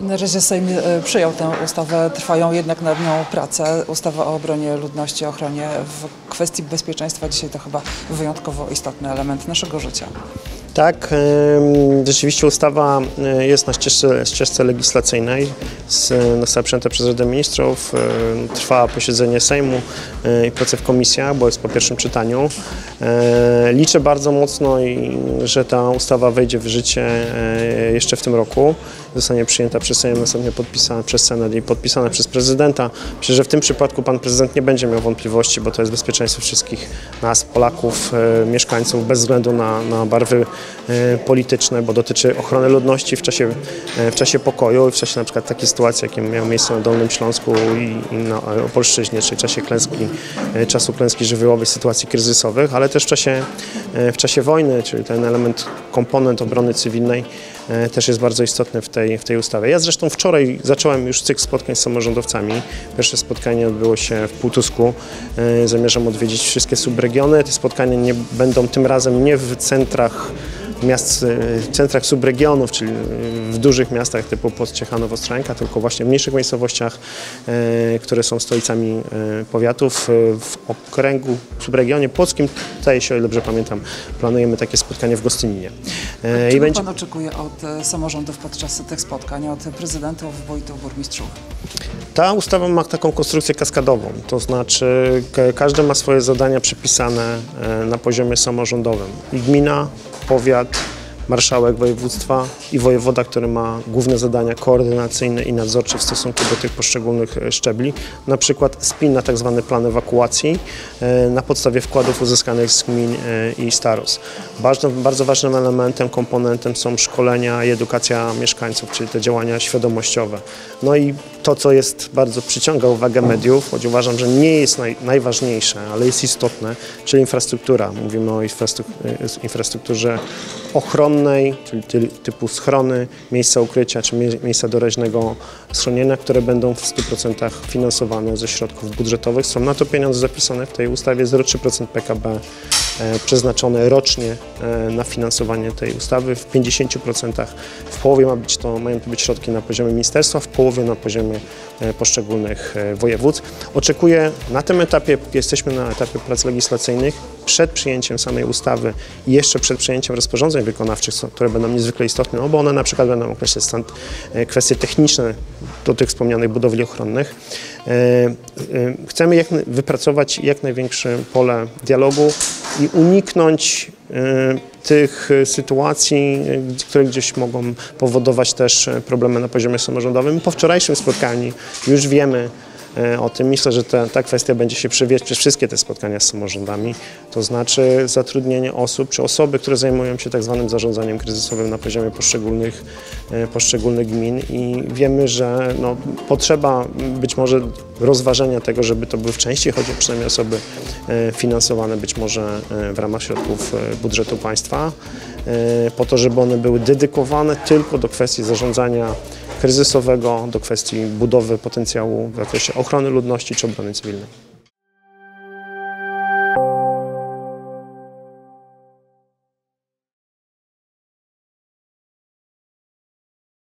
Na razie Sejm przyjął tę ustawę, trwają jednak nad nią prace. Ustawa o obronie ludności, ochronie w kwestii bezpieczeństwa dzisiaj to chyba wyjątkowo istotny element naszego życia. Tak, rzeczywiście ustawa jest na ścieżce legislacyjnej, została przyjęta przez Radę Ministrów, trwa posiedzenie Sejmu i prace w komisjach, bo jest po pierwszym czytaniu. Liczę bardzo mocno, że ta ustawa wejdzie w życie jeszcze w tym roku, zostanie przyjęta przez Sejm, następnie podpisana przez Senat i podpisana przez Prezydenta. Myślę, że w tym przypadku Pan Prezydent nie będzie miał wątpliwości, bo to jest bezpieczeństwo wszystkich nas, Polaków, mieszkańców, bez względu na barwy polityczne, bo dotyczy ochrony ludności w czasie pokoju i w czasie na przykład takiej sytuacji, jakie miały miejsce na Dolnym Śląsku i na Opolszczyźnie, czyli w czasie czasu klęski żywiołowej, sytuacji kryzysowych, ale też w czasie wojny, czyli ten element, komponent obrony cywilnej też jest bardzo istotny w tej ustawie. Ja zresztą wczoraj zacząłem już cykl spotkań z samorządowcami. Pierwsze spotkanie odbyło się w Pułtusku. Zamierzam odwiedzić wszystkie subregiony. Te spotkania nie będą tym razem nie w centrach miast, w centrach subregionów, czyli w dużych miastach typu Płock, Ciechanów, Ostrołęka, tylko właśnie w mniejszych miejscowościach, które są stolicami powiatów. W okręgu, w subregionie płockim, tutaj się, o ile dobrze pamiętam, planujemy takie spotkanie w Gostyninie. Czego Pan oczekuje od samorządów podczas tych spotkań, od prezydentów, wójtów, burmistrzów? Ta ustawa ma taką konstrukcję kaskadową, to znaczy każdy ma swoje zadania przypisane na poziomie samorządowym. I gmina, powiat, marszałek województwa i wojewoda, który ma główne zadania koordynacyjne i nadzorcze w stosunku do tych poszczególnych szczebli, na przykład spina tak zwany plan ewakuacji na podstawie wkładów uzyskanych z gmin i starost. Bardzo ważnym elementem, komponentem są szkolenia i edukacja mieszkańców, czyli te działania świadomościowe. No i to, co jest bardzo przyciąga uwagę mediów, choć uważam, że nie jest najważniejsze, ale jest istotne, czyli infrastruktura. Mówimy o infrastrukturze ochronnej, czyli typu schrony, miejsca ukrycia czy miejsca doraźnego schronienia, które będą w 100% finansowane ze środków budżetowych. Są na to pieniądze zapisane w tej ustawie, 0,3% PKB przeznaczone rocznie na finansowanie tej ustawy. W 50% w połowie mają to być środki na poziomie ministerstwa, w połowie na poziomie poszczególnych województw. Oczekuję na tym etapie, jesteśmy na etapie prac legislacyjnych, przed przyjęciem samej ustawy i jeszcze przed przyjęciem rozporządzeń wykonawczych, które będą niezwykle istotne, no bo one na przykład będą określać kwestie techniczne do tych wspomnianych budowli ochronnych. Chcemy wypracować jak największe pole dialogu i uniknąć tych sytuacji, które gdzieś mogą powodować też problemy na poziomie samorządowym. Po wczorajszym spotkaniu już wiemy o tym. Myślę, że ta kwestia będzie się przewijać przez wszystkie te spotkania z samorządami, to znaczy zatrudnienie osób czy osoby, które zajmują się tak zwanym zarządzaniem kryzysowym na poziomie poszczególnych gmin i wiemy, że no, potrzeba być może rozważenia tego, żeby to były w części, choć przynajmniej osoby finansowane być może w ramach środków budżetu państwa, po to, żeby one były dedykowane tylko do kwestii zarządzania kryzysowego, do kwestii budowy potencjału w zakresie ochrony ludności czy obrony cywilnej.